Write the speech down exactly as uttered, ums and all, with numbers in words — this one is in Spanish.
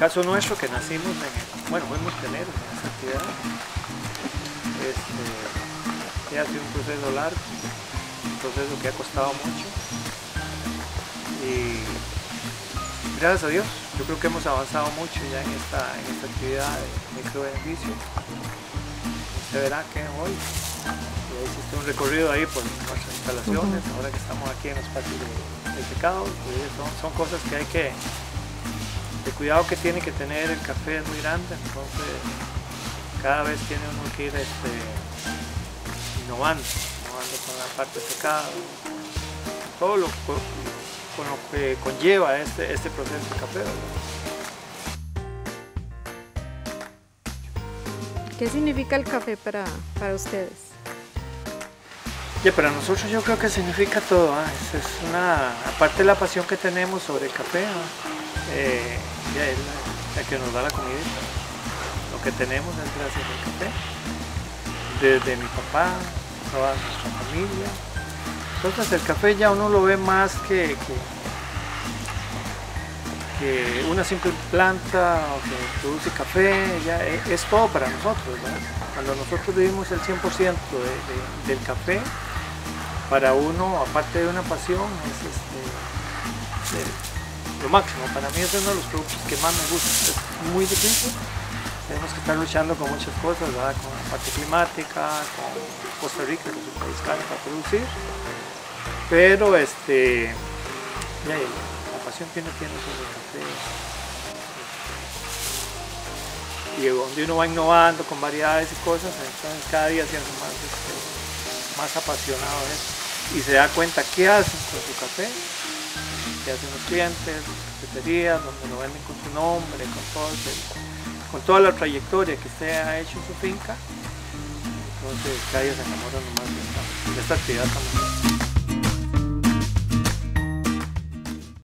caso nuestro, que nacimos en, bueno, fuimos pioneros en esa actividad, este, ha sido un proceso largo, un proceso que ha costado mucho, y gracias a Dios, yo creo que hemos avanzado mucho ya en esta, en esta actividad de microbeneficio. Usted verá que hoy hiciste un recorrido ahí por nuestras instalaciones, uh-huh. Ahora que estamos aquí en los patios de, de secado, pues son, son cosas que hay que, el cuidado que tiene que tener, el café es muy grande, entonces cada vez tiene uno que ir este, innovando, innovando con la parte de secado, todo lo, con lo que conlleva este, este proceso de café. ¿Qué significa el café para, para ustedes? Yeah, para nosotros yo creo que significa todo, ¿eh? es, es una, aparte de la pasión que tenemos sobre el café, ¿eh? Eh, ya es la, la que nos da la comida, lo que tenemos es gracias al café, desde mi papá, toda nuestra familia, entonces el café ya uno lo ve más que, que, que una simple planta o que produce café, ya es, es todo para nosotros, ¿no? Cuando nosotros vivimos el cien por ciento de, de, del café, para uno, aparte de una pasión, es este, de, lo máximo. Para mí es uno de los productos que más me gusta. Es muy difícil, tenemos que estar luchando con muchas cosas, ¿verdad? Con la parte climática, con Costa Rica, que es un país caro para producir, pero este, ya, la pasión que uno tiene sobre el café. Y donde uno va innovando con variedades y cosas, entonces cada día se hace más, este, más apasionado de eso. Y se da cuenta qué hacen con su café, qué hacen los clientes, las cafeterías, donde lo venden con su nombre, con, todo el, con toda la trayectoria que usted ha hecho en su finca. Entonces cada día se enamoran más de esta, de esta actividad también.